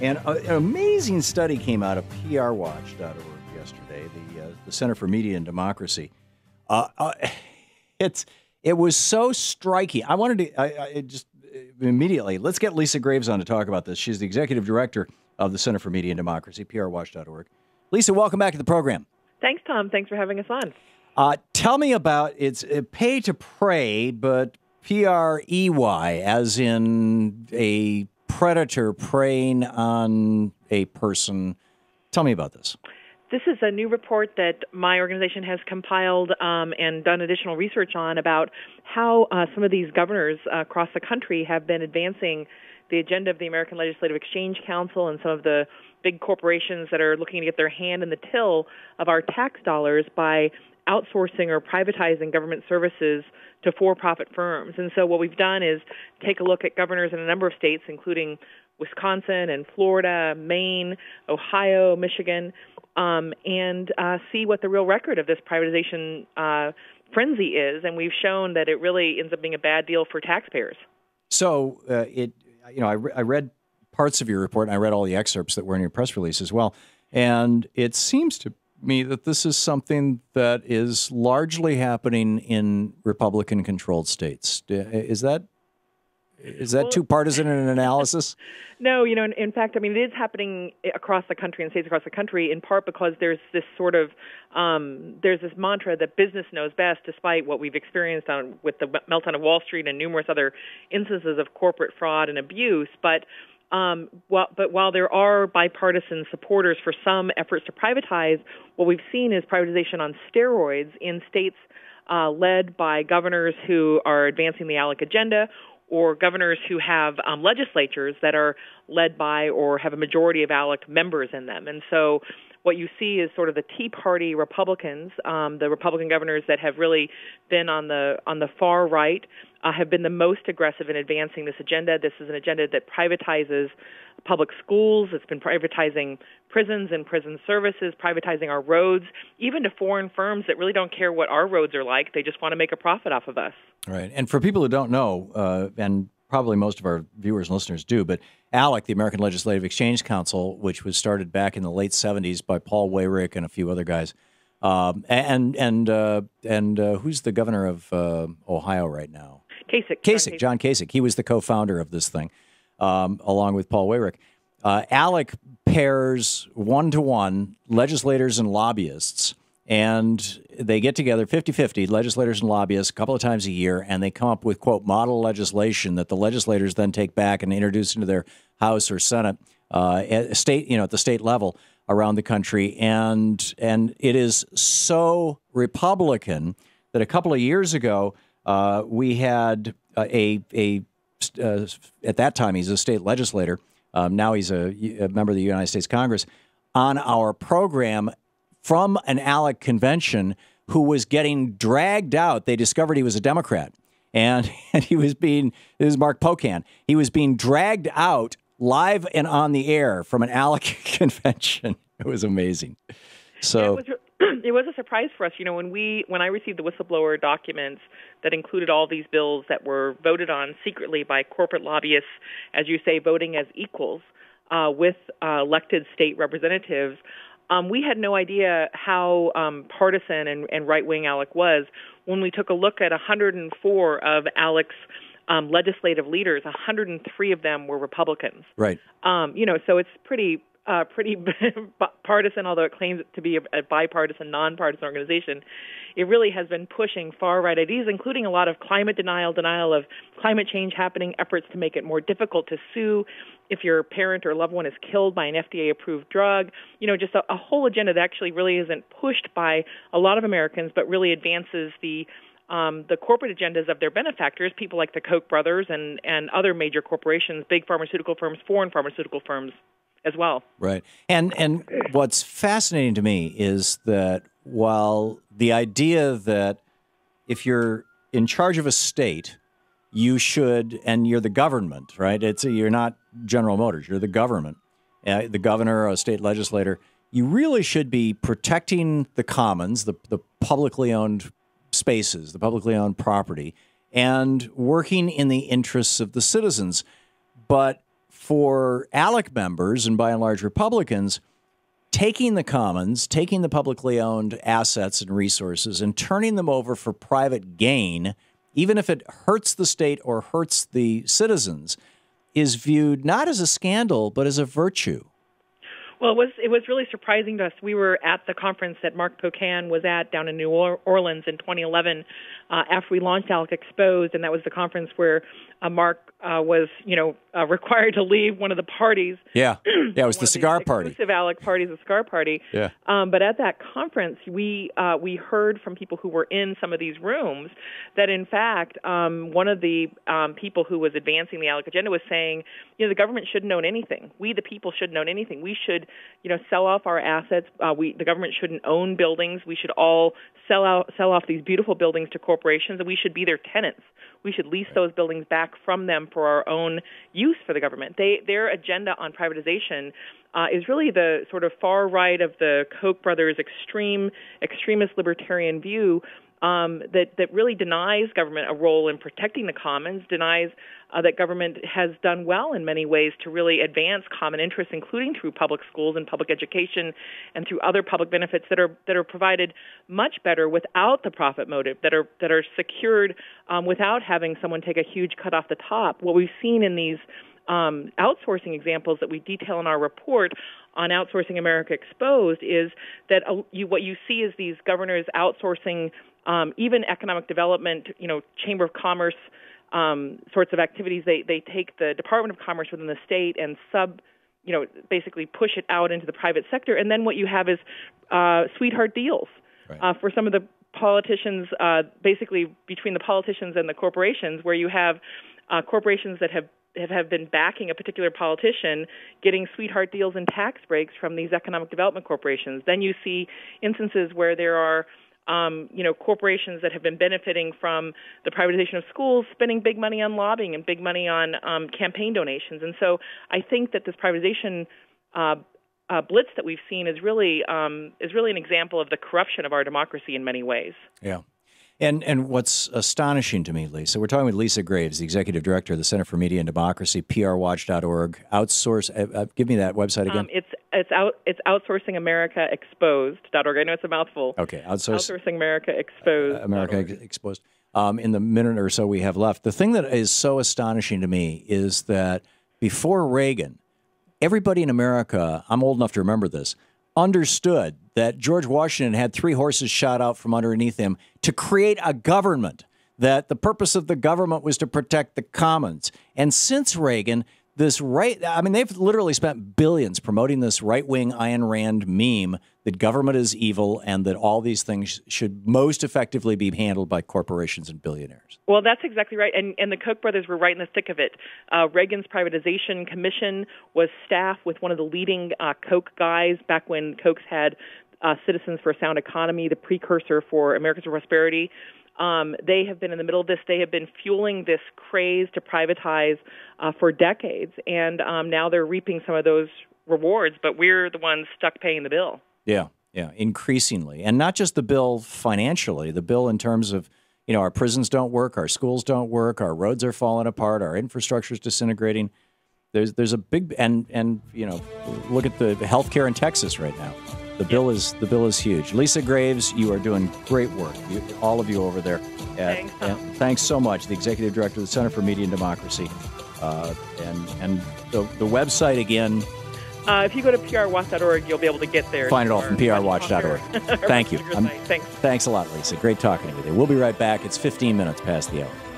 And an amazing study came out of prwatch.org yesterday, the Center for Media and Democracy. It was so striking. I wanted to just immediately, let's get Lisa Graves on to talk about this. She's the executive director of the Center for Media and Democracy, prwatch.org. Lisa, welcome back to the program. Thanks, Tom. Thanks for having us on. Tell me about it's pay to pray, but P-R-E-Y, as in a predator preying on a person. Tell me about this. This is a new report that my organization has compiled and done additional research on about how some of these governors across the country have been advancing the agenda of the American Legislative Exchange Council and some of the big corporations that are looking to get their hand in the till of our tax dollars by outsourcing or privatizing government services to for-profit firms. And so what we've done is take a look at governors in a number of states, including Wisconsin and Florida, Maine, Ohio, Michigan, and see what the real record of this privatization frenzy is. And we've shown that it really ends up being a bad deal for taxpayers. So, I read parts of your report, and I read all the excerpts that were in your press release as well. And it seems to me that this is something that is largely happening in Republican-controlled states. Is that too partisan in an analysis? No, in fact, it is happening across the country and states across the country in part because there's this sort of, there's this mantra that business knows best, despite what we've experienced with the meltdown of Wall Street and numerous other instances of corporate fraud and abuse. But while there are bipartisan supporters for some efforts to privatize, what we've seen is privatization on steroids in states led by governors who are advancing the ALEC agenda, or governors who have legislatures that are led by or have a majority of ALEC members in them. And so what you see is sort of the Tea Party Republicans, the Republican governors that have really been on the far right, have been the most aggressive in advancing this agenda. This is an agenda that privatizes public schools. It's been privatizing prisons and prison services, privatizing our roads, even to foreign firms that really don't care what our roads are like. They just want to make a profit off of us. Right. And for people who don't know, and probably most of our viewers and listeners do, but ALEC, the American Legislative Exchange Council, which was started back in the late 70s by Paul Weyrich and a few other guys, and who's the governor of Ohio right now? Kasich. Kasich, John Kasich. He was the co-founder of this thing, along with Paul Weyrich. ALEC pairs one-to-one legislators and lobbyists, and they get together 50-50, legislators and lobbyists, a couple of times a year, and they come up with, quote, model legislation that the legislators then take back and introduce into their House or Senate, at the state level around the country. And it is so Republican that a couple of years ago, we had at that time, he's a state legislator. Now he's a member of the United States Congress, on our program from an ALEC convention who was getting dragged out. They discovered he was a Democrat, and he was being, this is Mark Pocan, he was being dragged out live and on the air from an ALEC convention. It was amazing. So. Yeah, it was a surprise for us. When I received the whistleblower documents that included all these bills that were voted on secretly by corporate lobbyists, as you say, voting as equals with elected state representatives, we had no idea how partisan and right-wing ALEC was. When we took a look at 104 of ALEC's legislative leaders, 103 of them were Republicans. Right. So it's pretty... pretty partisan, although it claims to be a bipartisan, nonpartisan organization. It really has been pushing far-right ideas, including a lot of climate denial of climate change happening, efforts to make it more difficult to sue if your parent or loved one is killed by an FDA-approved drug. Just a whole agenda that actually really isn't pushed by a lot of Americans, but really advances the corporate agendas of their benefactors, people like the Koch brothers and other major corporations, big pharmaceutical firms, foreign pharmaceutical firms as well. Right. And what's fascinating to me is that while the idea that if you're in charge of a state, you should, and you're the government, right? You're not General Motors, you're the government, the governor or a state legislator, you really should be protecting the commons, the publicly owned spaces, the publicly owned property, and working in the interests of the citizens. But for ALEC members and by and large Republicans taking the commons, taking the publicly owned assets and resources and turning them over for private gain, even if it hurts the state or hurts the citizens, is viewed not as a scandal, but as a virtue. Well, it was really surprising to us. We were at the conference that Mark Pocan was at down in New Orleans in 2011 after we launched ALEC Exposed, and that was the conference where Mark was, required to leave one of the parties. Yeah, yeah, it was the cigar party. Exclusive ALEC parties, the cigar party. Yeah. But at that conference, we heard from people who were in some of these rooms that, in fact, one of the people who was advancing the ALEC agenda was saying, the government shouldn't own anything. We, the people, shouldn't own anything. We should sell off our assets. The government shouldn't own buildings. We should all sell off these beautiful buildings to corporations, and we should be their tenants. We should lease those buildings back from them for our own use for the government. Their agenda on privatization is really the sort of far right of the Koch brothers' extremist libertarian view that really denies government a role in protecting the commons, denies that government has done well in many ways to really advance common interests, including through public schools and public education and through other public benefits that are provided much better without the profit motive, that are secured without having someone take a huge cut off the top. What we've seen in these outsourcing examples that we detail in our report on Outsourcing America Exposed is that what you see is these governors outsourcing even economic development, Chamber of Commerce sorts of activities. They take the Department of Commerce within the state and basically push it out into the private sector. And then what you have is sweetheart deals for some of the politicians, basically between the politicians and the corporations, where you have corporations that have been backing a particular politician, getting sweetheart deals and tax breaks from these economic development corporations. Then you see instances where there are corporations that have been benefiting from the privatization of schools, spending big money on lobbying and big money on campaign donations. And so I think that this privatization blitz that we've seen is really an example of the corruption of our democracy in many ways. Yeah. And what's astonishing to me, Lisa, we're talking with Lisa Graves, the executive director of the Center for Media and Democracy, prwatch.org. Give me that website again. It's Outsourcing America Exposed.org. I know it's a mouthful. Okay, Outsourcing America Exposed. America Exposed. In the minute or so we have left, the thing that is so astonishing to me is that before Reagan, everybody in America, I'm old enough to remember this, understood that George Washington had three horses shot out from underneath him to create a government, that the purpose of the government was to protect the commons. And since Reagan, they've literally spent billions promoting this right-wing Ayn Rand meme that government is evil and that all these things should most effectively be handled by corporations and billionaires. Well, that's exactly right. And the Koch brothers were right in the thick of it. Reagan's privatization commission was staffed with one of the leading Koch guys back when Kochs had Citizens for a Sound Economy, the precursor for Americans for Prosperity. They have been in the middle of this. They have been fueling this craze to privatize for decades, and now they're reaping some of those rewards, but we're the ones stuck paying the bill. Yeah, yeah, increasingly. And not just the bill financially, the bill in terms of, our prisons don't work, our schools don't work, our roads are falling apart, our infrastructure's disintegrating. There's a big, and look at the healthcare in Texas right now. The bill is huge. Lisa Graves, you are doing great work. All of you over there. Thanks so much. The executive director of the Center for Media and Democracy, and the website again. If you go to prwatch.org, you'll be able to get there. Find it all from prwatch.org. Thank you. Thanks a lot, Lisa. Great talking with you. We'll be right back. It's 15 minutes past the hour.